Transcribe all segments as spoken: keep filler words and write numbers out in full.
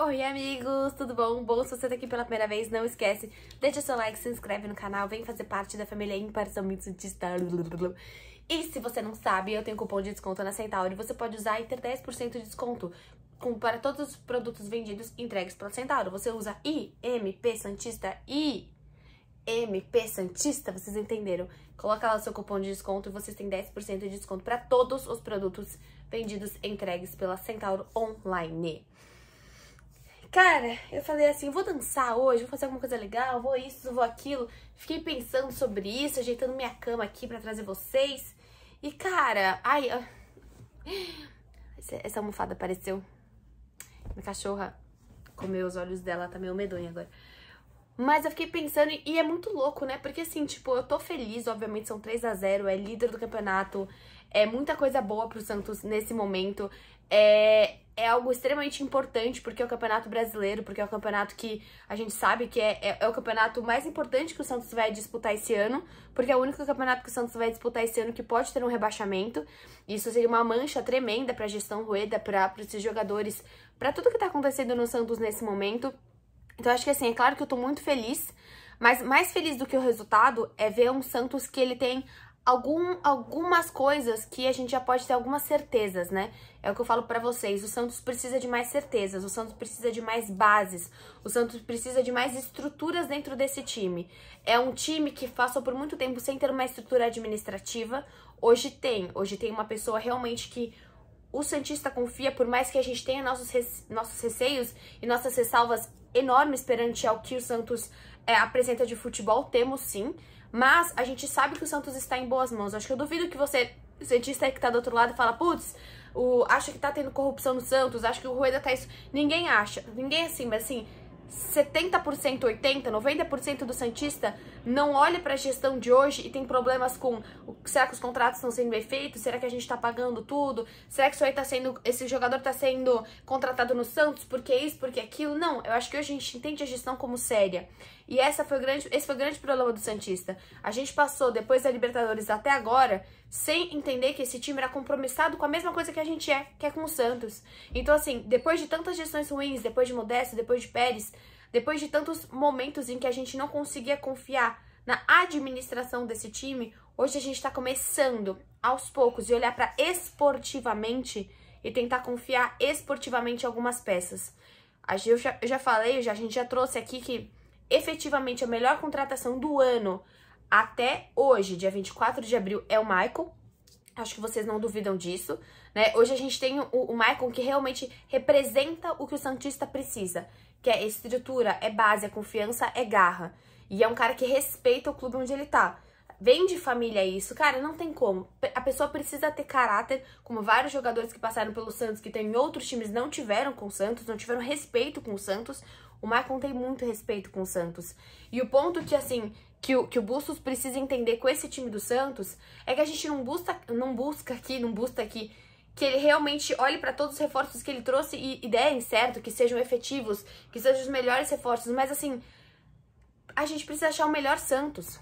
Oi amigos, tudo bom? Bom, se você tá aqui pela primeira vez, não esquece, deixa seu like, se inscreve no canal, vem fazer parte da família Imparcialmente Santista. E se você não sabe, eu tenho cupom de desconto na Centauro e você pode usar e ter dez por cento de desconto com, para todos os produtos vendidos entregues pela Centauro. Você usa I M P Santista, I M P Santista, vocês entenderam? Coloca lá o seu cupom de desconto e vocês têm dez por cento de desconto para todos os produtos vendidos entregues pela Centauro Online. Cara, eu falei assim, vou dançar hoje, vou fazer alguma coisa legal, vou isso, vou aquilo. Fiquei pensando sobre isso, ajeitando minha cama aqui pra trazer vocês. E, cara, ai... Essa almofada apareceu. Minha cachorra comeu os olhos dela, tá meio medonha agora. Mas eu fiquei pensando, e é muito louco, né? Porque, assim, tipo, eu tô feliz, obviamente, são três a zero, é líder do campeonato, é muita coisa boa pro Santos nesse momento, é... É algo extremamente importante, porque é o campeonato brasileiro, porque é o campeonato que a gente sabe que é, é, é o campeonato mais importante que o Santos vai disputar esse ano, porque é o único campeonato que o Santos vai disputar esse ano que pode ter um rebaixamento. Isso seria uma mancha tremenda para a gestão Rueda, para esses jogadores, para tudo que está acontecendo no Santos nesse momento. Então, acho que assim, é claro que eu tô muito feliz, mas mais feliz do que o resultado é ver um Santos que ele tem... Algum, algumas coisas que a gente já pode ter algumas certezas, né? É o que eu falo pra vocês, o Santos precisa de mais certezas, o Santos precisa de mais bases, o Santos precisa de mais estruturas dentro desse time. É um time que passou por muito tempo sem ter uma estrutura administrativa, hoje tem, hoje tem uma pessoa realmente que o Santista confia, por mais que a gente tenha nossos, rece- nossos receios e nossas ressalvas enormes perante ao que o Santos é, apresenta de futebol, temos sim. Mas a gente sabe que o Santos está em boas mãos. Acho que eu duvido que você, Santista aí que tá do outro lado, fala, putz, acho que tá tendo corrupção no Santos, acho que o Rueda tá isso. Ninguém acha, ninguém assim, mas assim, setenta por cento, oitenta por cento, noventa por cento do Santista não olha pra gestão de hoje e tem problemas com, será que os contratos estão sendo bem feitos? Será que a gente tá pagando tudo? Será que isso aí tá sendo, esse jogador tá sendo contratado no Santos? Porque isso, porque aquilo? Não, eu acho que hoje a gente entende a gestão como séria. E essa foi o grande, esse foi o grande problema do Santista. A gente passou, depois da Libertadores até agora, sem entender que esse time era compromissado com a mesma coisa que a gente é, que é com o Santos. Então, assim, depois de tantas gestões ruins, depois de Modesto, depois de Pérez, depois de tantos momentos em que a gente não conseguia confiar na administração desse time, hoje a gente tá começando, aos poucos, e olhar pra esportivamente e tentar confiar esportivamente em algumas peças. Eu já, eu já falei, eu já, a gente já trouxe aqui que efetivamente a melhor contratação do ano até hoje, dia vinte e quatro de abril, é o Michael. Acho que vocês não duvidam disso, né? Hoje a gente tem o, o Maicon, que realmente representa o que o Santista precisa, que é estrutura, é base, é confiança, é garra. E é um cara que respeita o clube onde ele tá. Vem de família isso, cara, não tem como. A pessoa precisa ter caráter, como vários jogadores que passaram pelo Santos, que tem outros times, não tiveram com o Santos, não tiveram respeito com o Santos. O Maicon tem muito respeito com o Santos. E o ponto que, assim... Que o, que o Bustos precisa entender com esse time do Santos é que a gente não busca, não busca aqui, não busca aqui, que ele realmente olhe para todos os reforços que ele trouxe e, e deem certo, que sejam efetivos, que sejam os melhores reforços. Mas, assim, a gente precisa achar o melhor Santos.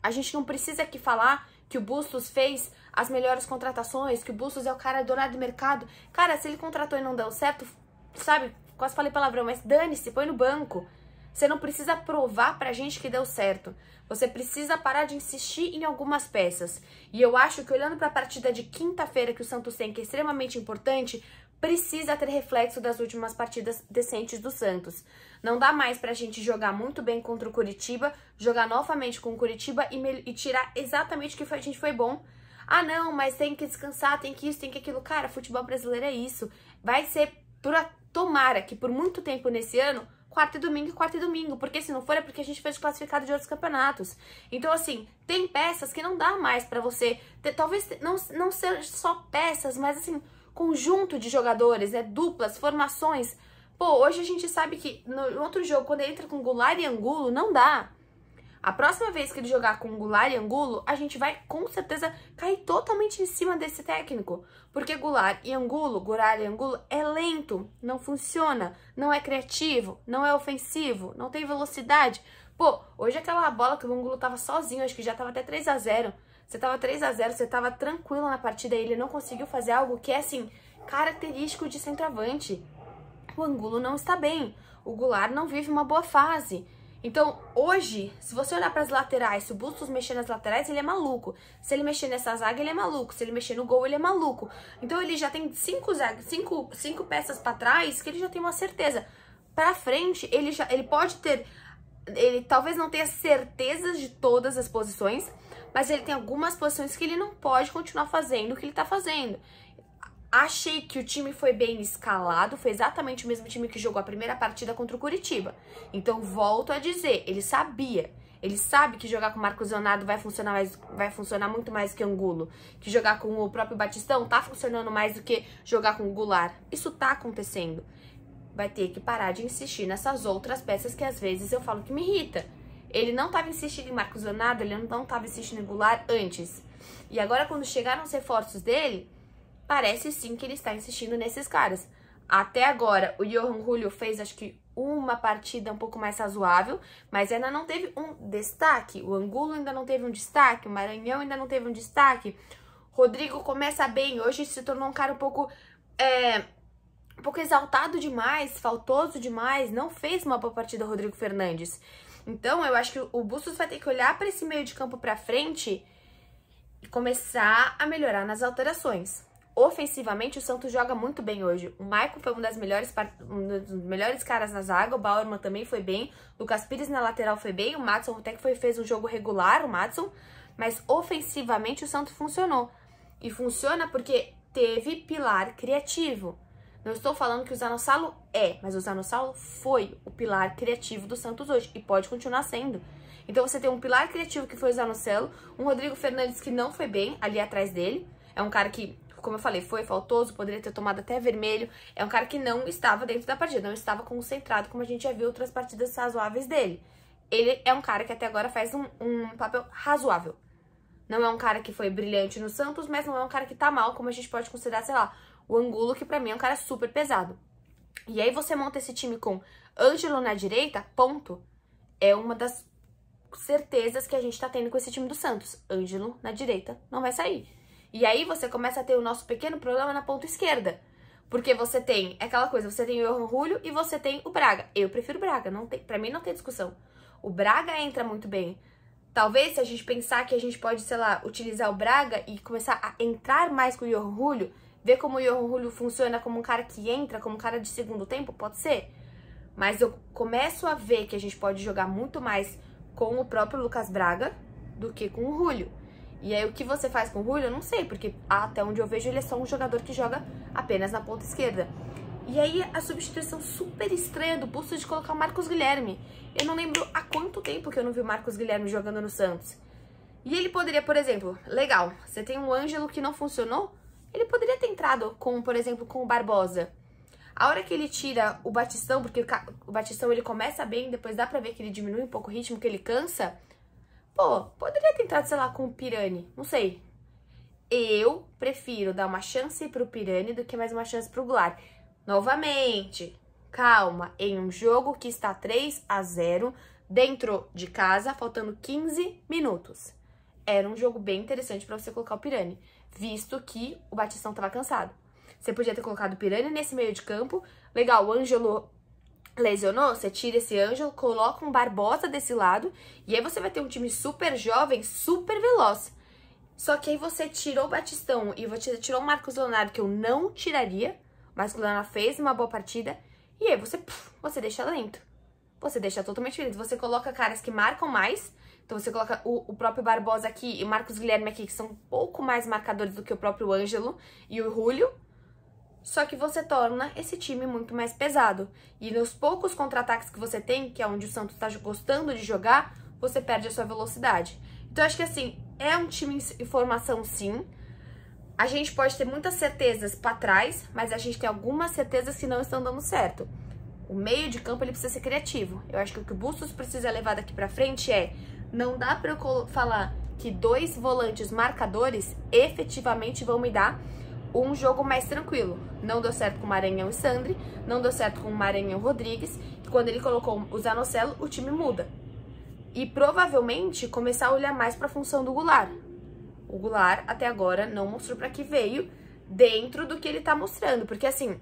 A gente não precisa aqui falar que o Bustos fez as melhores contratações, que o Bustos é o cara dourado do mercado. Cara, se ele contratou e não deu certo, sabe, quase falei palavrão, mas dane-se, põe no banco. Você não precisa provar pra gente que deu certo. Você precisa parar de insistir em algumas peças. E eu acho que olhando pra partida de quinta-feira que o Santos tem, que é extremamente importante, precisa ter reflexo das últimas partidas decentes do Santos. Não dá mais pra gente jogar muito bem contra o Curitiba, jogar novamente com o Curitiba e, e tirar exatamente o que a gente foi bom. Ah, não, mas tem que descansar, tem que isso, tem que aquilo. Cara, futebol brasileiro é isso. Vai ser, pra, tomara que por muito tempo nesse ano, quarta e domingo, quarta e domingo, porque se não for é porque a gente foi desclassificado de outros campeonatos. Então, assim, tem peças que não dá mais pra você ter, talvez não, não ser só peças, mas, assim, conjunto de jogadores, né, duplas, formações. Pô, hoje a gente sabe que no outro jogo, quando ele entra com Goulart e Angulo, não dá. A próxima vez que ele jogar com Goulart e Angulo, a gente vai, com certeza, cair totalmente em cima desse técnico. Porque Goulart e Angulo, Goulart e Angulo é lento, não funciona, não é criativo, não é ofensivo, não tem velocidade. Pô, hoje aquela bola que o Angulo tava sozinho, acho que já tava até três a zero. Você tava três a zero, você tava tranquilo na partida e ele não conseguiu fazer algo que é, assim, característico de centroavante. o Angulo não está bem, o Goulart não vive uma boa fase. Então, hoje, se você olhar para as laterais, se o Bustos mexer nas laterais, ele é maluco. Se ele mexer nessa zaga, ele é maluco. Se ele mexer no gol, ele é maluco. Então, ele já tem cinco, zaga, cinco, cinco peças para trás que ele já tem uma certeza. Para frente, ele, já, ele pode ter... Ele talvez não tenha certezas de todas as posições, mas ele tem algumas posições que ele não pode continuar fazendo o que ele está fazendo. Achei que o time foi bem escalado, foi exatamente o mesmo time que jogou a primeira partida contra o Curitiba. Então, volto a dizer, ele sabia. Ele sabe que jogar com o Marcos Leonardo vai funcionar, mais, vai funcionar muito mais que Angulo. Que jogar com o próprio Batistão tá funcionando mais do que jogar com o Goulart. Isso tá acontecendo. Vai ter que parar de insistir nessas outras peças que às vezes eu falo que me irrita. Ele não estava insistindo em Marcos Leonardo, ele não estava insistindo em Goulart antes. E agora, quando chegaram os reforços dele... Parece sim que ele está insistindo nesses caras. Até agora, o Jhojan Julio fez, acho que, uma partida um pouco mais razoável, mas ainda não teve um destaque. O Angulo ainda não teve um destaque, o Maranhão ainda não teve um destaque. Rodrigo começa bem, hoje se tornou um cara um pouco, é, um pouco exaltado demais, faltoso demais, não fez uma boa partida o Rodrigo Fernandes. Então, eu acho que o Bustos vai ter que olhar para esse meio de campo para frente e começar a melhorar nas alterações. Ofensivamente, o Santos joga muito bem hoje. O Maicon foi um, das melhores, um dos melhores caras na zaga, o Bauman também foi bem, o Lucas Pires na lateral foi bem, o Madson até que foi, fez um jogo regular, o Madson, mas ofensivamente o Santos funcionou. E funciona porque teve pilar criativo. Não estou falando que o Zanocelo é, mas o Zanocelo foi o pilar criativo do Santos hoje e pode continuar sendo. Então você tem um pilar criativo que foi o Zanocelo, um Rodrigo Fernandes que não foi bem ali atrás dele, é um cara que... Como eu falei, foi faltoso, poderia ter tomado até vermelho. É um cara que não estava dentro da partida, não estava concentrado, como a gente já viu outras partidas razoáveis dele. Ele é um cara que até agora faz um, um papel razoável. Não é um cara que foi brilhante no Santos, mas não é um cara que tá mal, como a gente pode considerar, sei lá, o Angulo, que pra mim é um cara super pesado. E aí você monta esse time com Ângelo na direita, ponto. É uma das certezas que a gente tá tendo com esse time do Santos. Ângelo na direita não vai sair. E aí você começa a ter o nosso pequeno problema na ponta esquerda. Porque você tem aquela coisa, você tem o Jhojan Julio e você tem o Braga. Eu prefiro o Braga, não tem, pra mim não tem discussão. O Braga entra muito bem. Talvez se a gente pensar que a gente pode, sei lá, utilizar o Braga e começar a entrar mais com o Jhojan Julio, ver como o Jhojan Julio funciona como um cara que entra, como um cara de segundo tempo, pode ser. Mas eu começo a ver que a gente pode jogar muito mais com o próprio Lucas Braga do que com o Julio. E aí, o que você faz com o Rúlio, eu não sei, porque até onde eu vejo, ele é só um jogador que joga apenas na ponta esquerda. E aí, a substituição super estranha do Bustos de colocar o Marcos Guilherme. Eu não lembro há quanto tempo que eu não vi o Marcos Guilherme jogando no Santos. E ele poderia, por exemplo, legal, você tem um Ângelo que não funcionou, ele poderia ter entrado, com, por exemplo, com o Barbosa. A hora que ele tira o Batistão, porque o Batistão ele começa bem, depois dá pra ver que ele diminui um pouco o ritmo, que ele cansa... Pô, poderia ter entrado, sei lá, com o Pirani, não sei. Eu prefiro dar uma chance pro Pirani do que mais uma chance pro Goulart. Novamente, calma, em um jogo que está três a zero dentro de casa, faltando quinze minutos. Era um jogo bem interessante pra você colocar o Pirani, visto que o Batistão tava cansado. Você podia ter colocado o Pirani nesse meio de campo. Legal, o Ângelo... lesionou, você tira esse Ângelo, coloca um Barbosa desse lado, e aí você vai ter um time super jovem, super veloz. Só que aí você tirou o Batistão e você tirou o Marcos Leonardo, que eu não tiraria, mas o Leonardo fez uma boa partida, e aí você, puf, você deixa lento. Você deixa totalmente lento. Você coloca caras que marcam mais, então você coloca o, o próprio Barbosa aqui e o Marcos Guilherme aqui, que são um pouco mais marcadores do que o próprio Ângelo e o Rúlio. Só que você torna esse time muito mais pesado. E nos poucos contra-ataques que você tem, que é onde o Santos está gostando de jogar, você perde a sua velocidade. Então, acho que assim, é um time em formação, sim. A gente pode ter muitas certezas para trás, mas a gente tem algumas certezas que não estão dando certo. O meio de campo, ele precisa ser criativo. Eu acho que o que o Bustos precisa levar daqui para frente é... Não dá para eu falar que dois volantes marcadores efetivamente vão me dar... um jogo mais tranquilo. Não deu certo com o Maranhão e Sandri, não deu certo com o Maranhão Rodrigues, e quando ele colocou o Zanocelo, o time muda. E provavelmente começar a olhar mais para a função do Goulart. O Goulart até agora não mostrou para que veio dentro do que ele tá mostrando, porque assim,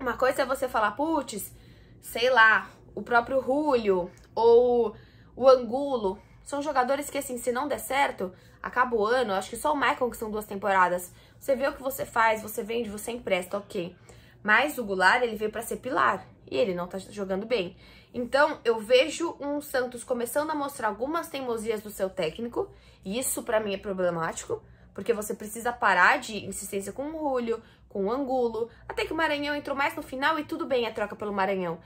Uma coisa é você falar, putz, sei lá, o próprio Rúlio ou o Angulo. São jogadores que, assim, se não der certo, acaba o ano. Acho que só o Maicon, que são duas temporadas. Você vê o que você faz, você vende, você empresta, ok. Mas o Goulart, ele veio pra ser pilar. E ele não tá jogando bem. Então, eu vejo um Santos começando a mostrar algumas teimosias do seu técnico. E isso, pra mim, é problemático. Porque você precisa parar de insistência com o Rúlio, com o Angulo. Até que o Maranhão entrou mais no final e tudo bem a troca pelo Maranhão.